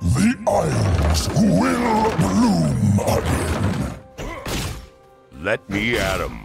The Isles will bloom again. Let me at 'em.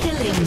Killing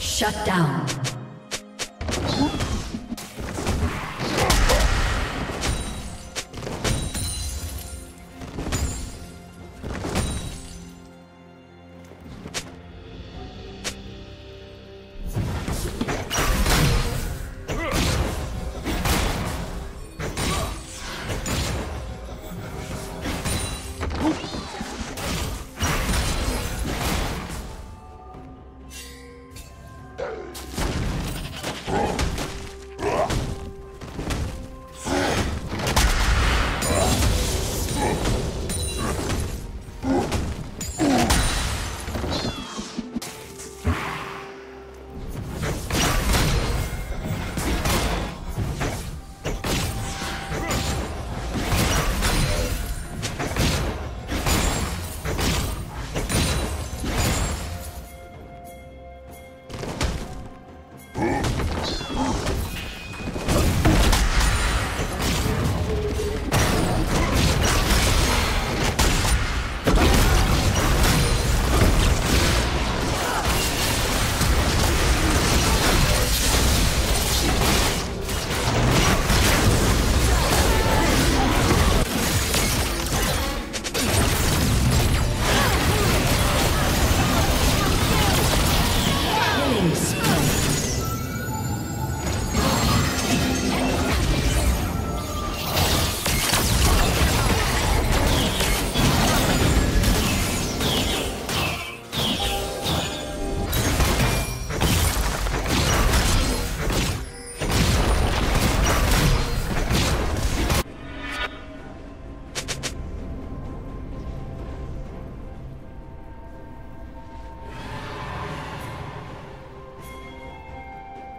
shut down.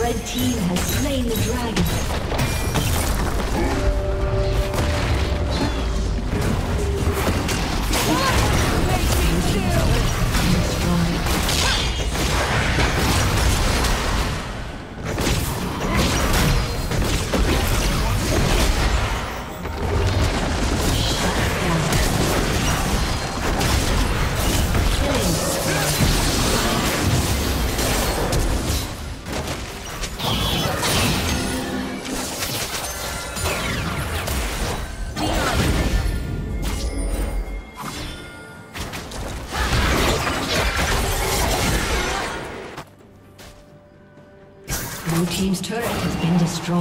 Red Team has slain the dragon. Blue Team's turret has been destroyed.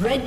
Red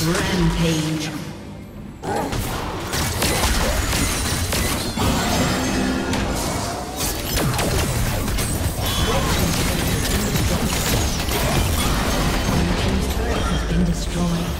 Blue Team's turret has been destroyed.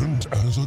ancient as a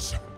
Gods. Unstoppable.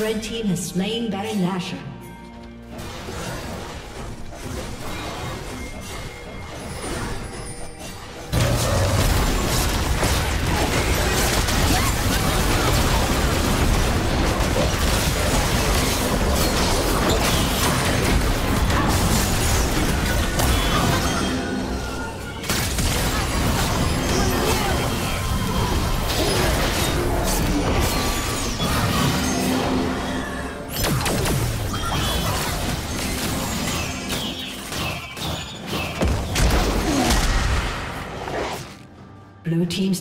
Red team has slain Baron Nashor. Blue team's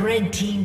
Red team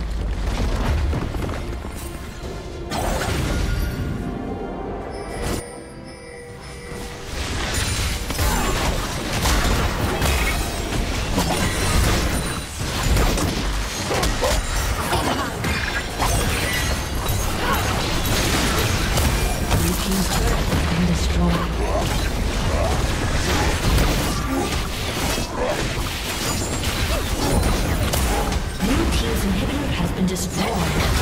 Blue team's inhibitor has been destroyed.